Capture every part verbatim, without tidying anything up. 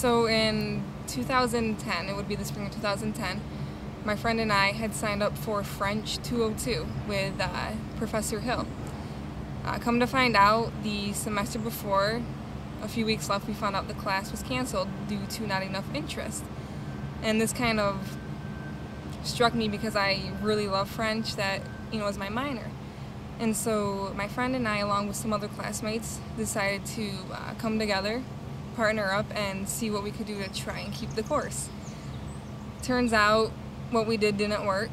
So in two thousand ten, it would be the spring of two thousand ten, my friend and I had signed up for French two oh two with uh, Professor Hill. Uh, come to find out, the semester before, a few weeks left, we found out the class was canceled due to not enough interest. And this kind of struck me because I really love French, that, you know, was my minor. And so my friend and I, along with some other classmates, decided to uh, come together, partner up, and see what we could do to try and keep the course. Turns out what we did didn't work,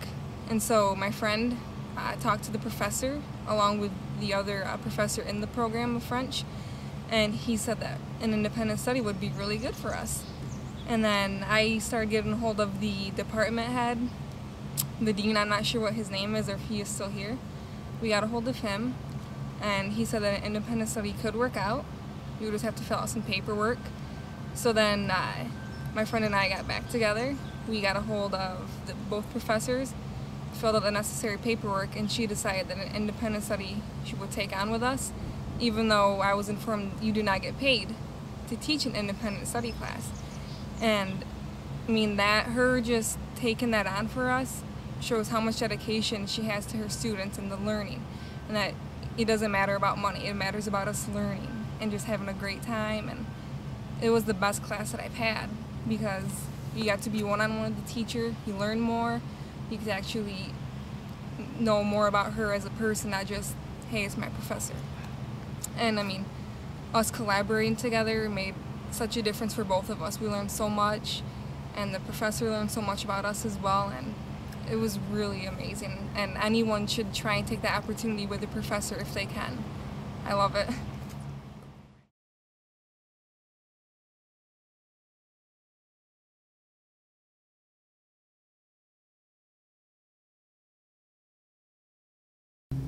and so my friend uh, talked to the professor along with the other uh, professor in the program of French, and he said that an independent study would be really good for us. And then I started getting a hold of the department head, the dean, I'm not sure what his name is or if he is still here. We got a hold of him, and he said that an independent study could work out. We would just have to fill out some paperwork. So then uh, my friend and I got back together. We got a hold of the, both professors, filled out the necessary paperwork, and she decided that an independent study she would take on with us, even though I was informed you do not get paid to teach an independent study class. And I mean, that her just taking that on for us shows how much dedication she has to her students and the learning, and that it doesn't matter about money, it matters about us learning and just having a great time. And it was the best class that I've had, because you got to be one-on-one with the teacher, you learn more, you could actually know more about her as a person, not just, hey, it's my professor. And I mean, us collaborating together made such a difference for both of us. We learned so much, and the professor learned so much about us as well, and it was really amazing. And anyone should try and take that opportunity with a professor if they can. I love it.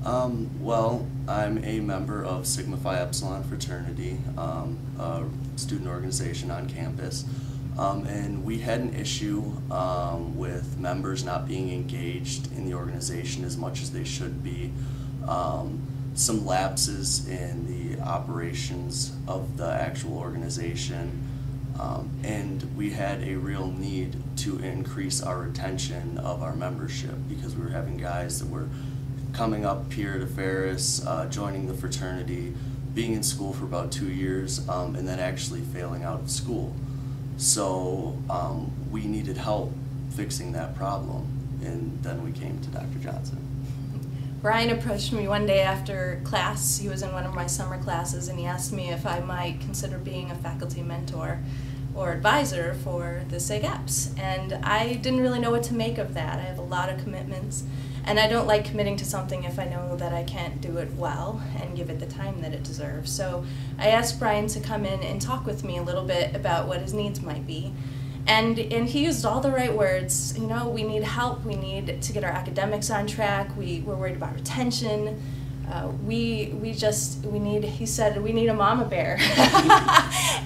Um, well, I'm a member of Sigma Phi Epsilon fraternity, um, a student organization on campus, um, and we had an issue um, with members not being engaged in the organization as much as they should be. Um, some lapses in the operations of the actual organization, um, and we had a real need to increase our retention of our membership, because we were having guys that were coming up here to Ferris, uh, joining the fraternity, being in school for about two years, um, and then actually failing out of school. So um, we needed help fixing that problem, and then we came to Doctor Johnson. Brian approached me one day after class. He was in one of my summer classes, and he asked me if I might consider being a faculty mentor or advisor for the Sig Eps. And I didn't really know what to make of that. I have a lot of commitments, and I don't like committing to something if I know that I can't do it well and give it the time that it deserves. So I asked Brian to come in and talk with me a little bit about what his needs might be. And, and he used all the right words. You know, we need help, we need to get our academics on track, we, we're worried about retention, Uh, we we just we need he said we need a mama bear.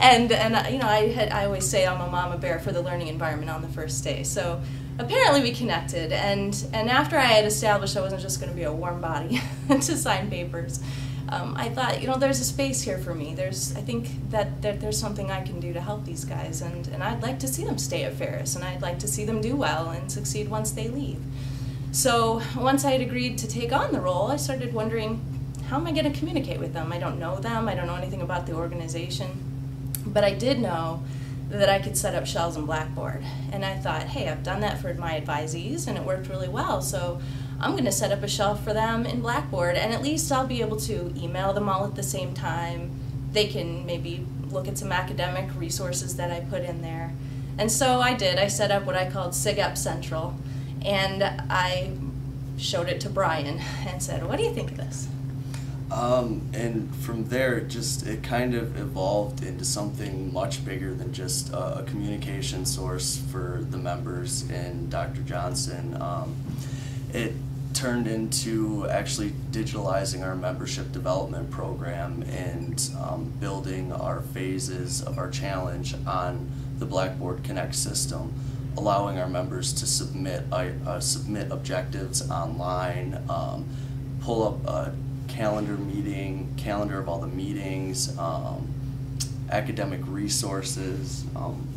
and and you know, I had I always say I'm a mama bear for the learning environment on the first day. So apparently we connected, and and after I had established I wasn't just going to be a warm body to sign papers, um, I thought, you know, there's a space here for me. There's I think that, that there's something I can do to help these guys, and and I'd like to see them stay at Ferris, and I'd like to see them do well and succeed once they leave. So once I had agreed to take on the role, I started wondering, how am I going to communicate with them? I don't know them, I don't know anything about the organization, but I did know that I could set up shells in Blackboard. And I thought, hey, I've done that for my advisees and it worked really well, so I'm going to set up a shell for them in Blackboard, and at least I'll be able to email them all at the same time. They can maybe look at some academic resources that I put in there. And so I did. I set up what I called SigEp Central. And I showed it to Brian and said, what do you think of this? Um, and from there, it just it kind of evolved into something much bigger than just uh, a communication source for the members and Doctor Johnson. Um, it turned into actually digitalizing our membership development program and um, building our phases of our challenge on the Blackboard Connect system, allowing our members to submit uh, submit objectives online, um, pull up a calendar meeting, calendar of all the meetings, um, academic resources. Um,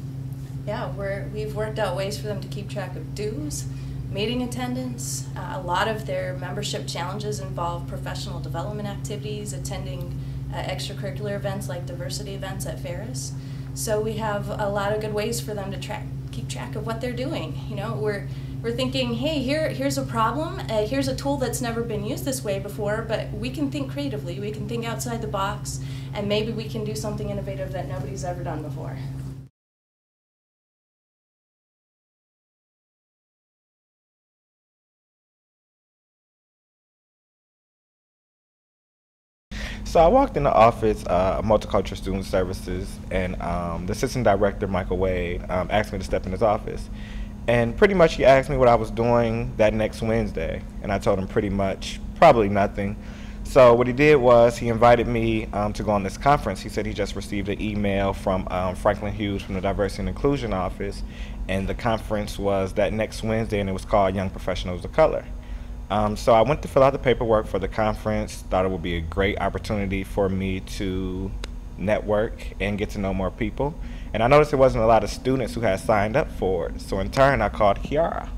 yeah, we're, we've worked out ways for them to keep track of dues, meeting attendance. Uh, a lot of their membership challenges involve professional development activities, attending uh, extracurricular events like diversity events at Ferris. So we have a lot of good ways for them to track, keep track of what they're doing. You know, we're we're thinking, hey, here here's a problem, uh, here's a tool that's never been used this way before, but we can think creatively, we can think outside the box, and maybe we can do something innovative that nobody's ever done before. So I walked in the office uh, of Multicultural Student Services, and um, the assistant director, Michael Wade, um, asked me to step in his office. And pretty much he asked me what I was doing that next Wednesday, and I told him pretty much probably nothing. So what he did was he invited me um, to go on this conference. He said he just received an email from um, Franklin Hughes from the Diversity and Inclusion Office, and the conference was that next Wednesday, and it was called Young Professionals of Color. Um, so I went to fill out the paperwork for the conference, thought it would be a great opportunity for me to network and get to know more people. And I noticed there wasn't a lot of students who had signed up for it. So in turn, I called Kiara.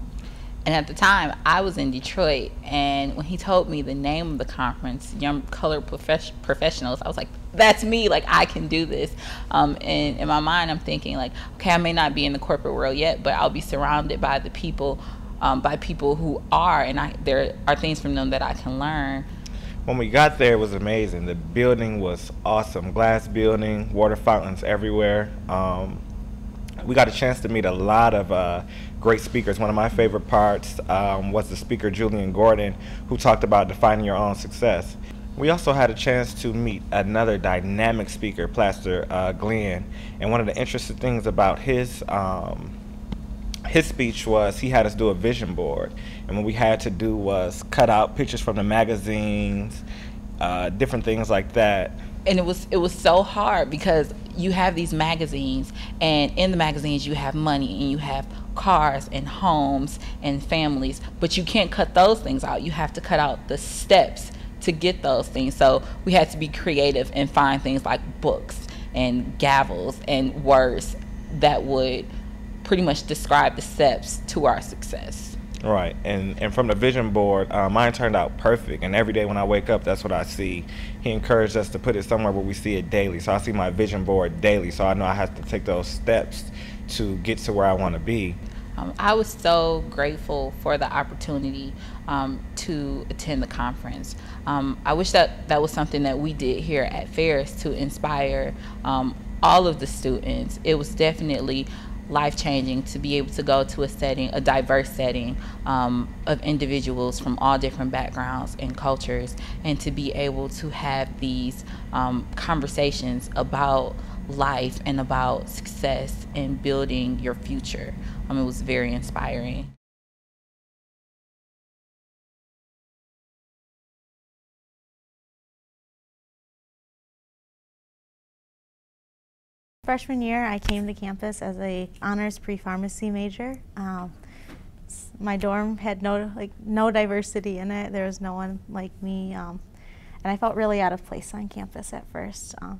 And at the time, I was in Detroit. And when he told me the name of the conference, Young Colored Profes- Professionals, I was like, that's me, like I can do this. Um, and in my mind, I'm thinking like, okay, I may not be in the corporate world yet, but I'll be surrounded by the people Um, by people who are, and I, there are things from them that I can learn. When we got there, it was amazing. The building was awesome. Glass building, water fountains everywhere. Um, we got a chance to meet a lot of uh, great speakers. One of my favorite parts um, was the speaker Julian Gordon, who talked about defining your own success. We also had a chance to meet another dynamic speaker, Plaster uh, Glenn, and one of the interesting things about his um, His speech was he had us do a vision board, and what we had to do was cut out pictures from the magazines, uh, different things like that. And it was it was so hard because you have these magazines, and in the magazines you have money and you have cars and homes and families, but you can't cut those things out. You have to cut out the steps to get those things. So we had to be creative and find things like books and gavels and words that would pretty much describe the steps to our success. Right, and, and from the vision board, uh, mine turned out perfect, and every day when I wake up, that's what I see. He encouraged us to put it somewhere where we see it daily, so I see my vision board daily, so I know I have to take those steps to get to where I want to be. Um, I was so grateful for the opportunity um, to attend the conference. Um, I wish that that was something that we did here at Ferris to inspire um, all of the students. It was definitely life-changing to be able to go to a setting, a diverse setting um, of individuals from all different backgrounds and cultures, and to be able to have these um, conversations about life and about success and building your future. Um, it was very inspiring. Freshman year, I came to campus as a honors pre-pharmacy major. Um, my dorm had no like no diversity in it. There was no one like me, um, and I felt really out of place on campus at first. Um,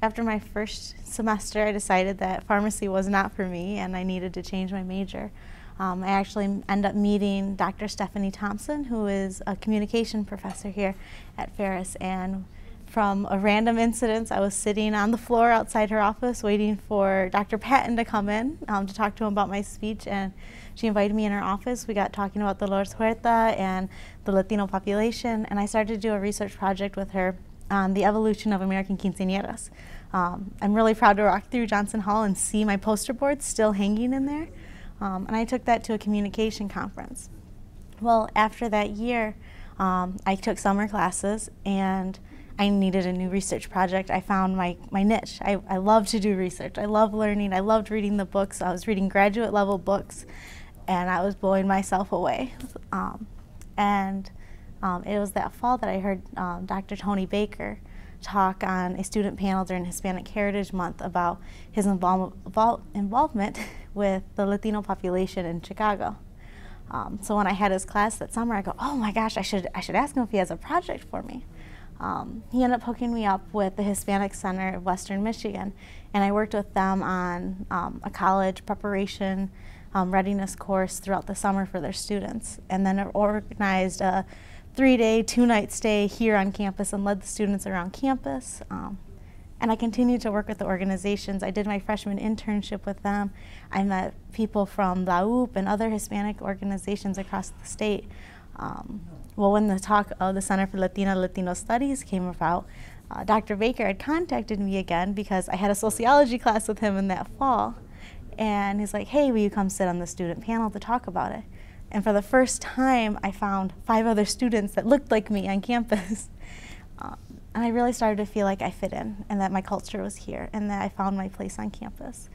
after my first semester, I decided that pharmacy was not for me, and I needed to change my major. Um, I actually ended up meeting Doctor Stephanie Thompson, who is a communication professor here at Ferris, and from a random incident, I was sitting on the floor outside her office waiting for Doctor Patton to come in um, to talk to him about my speech, and she invited me in her office. We got talking about Dolores Huerta and the Latino population, and I started to do a research project with her on the evolution of American quinceañeras. Um, I'm really proud to walk through Johnson Hall and see my poster board still hanging in there, um, and I took that to a communication conference. Well, after that year, um, I took summer classes, and I needed a new research project. I found my, my niche. I, I love to do research. I love learning. I loved reading the books. I was reading graduate level books, and I was blowing myself away. Um, and um, it was that fall that I heard um, Doctor Tony Baker talk on a student panel during Hispanic Heritage Month about his invol invol involvement with the Latino population in Chicago. Um, so when I had his class that summer, I go, oh my gosh, I should, I should ask him if he has a project for me. Um, he ended up hooking me up with the Hispanic Center of Western Michigan, and I worked with them on um, a college preparation um, readiness course throughout the summer for their students, and then organized a three-day, two-night stay here on campus and led the students around campus. Um, and I continued to work with the organizations. I did my freshman internship with them. I met people from LaOOP and other Hispanic organizations across the state. Um, Well, when the talk of the Center for Latina and Latino Studies came about, uh, Doctor Baker had contacted me again because I had a sociology class with him in that fall. And he's like, hey, will you come sit on the student panel to talk about it? And for the first time, I found five other students that looked like me on campus. Um, and I really started to feel like I fit in and that my culture was here and that I found my place on campus.